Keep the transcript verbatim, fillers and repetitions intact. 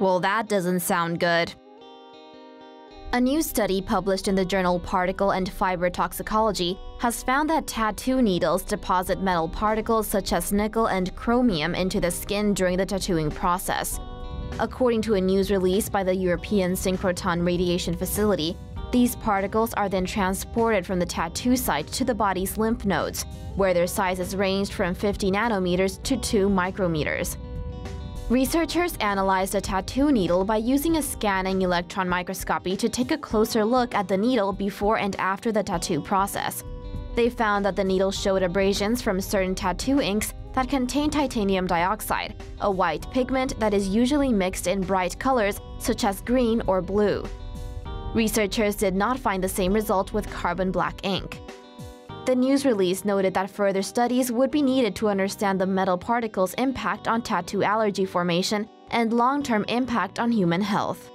Well, that doesn't sound good. A new study published in the journal Particle and Fiber Toxicology has found that tattoo needles deposit metal particles such as nickel and chromium into the skin during the tattooing process. According to a news release by the European Synchrotron Radiation Facility, these particles are then transported from the tattoo site to the body's lymph nodes, where their sizes ranged from fifty nanometers to two micrometers. Researchers analyzed a tattoo needle by using a scanning electron microscopy to take a closer look at the needle before and after the tattoo process. They found that the needle showed abrasions from certain tattoo inks that contain titanium dioxide, a white pigment that is usually mixed in bright colors such as green or blue. Researchers did not find the same result with carbon black ink. The news release noted that further studies would be needed to understand the metal particles' impact on tattoo allergy formation and long-term impact on human health.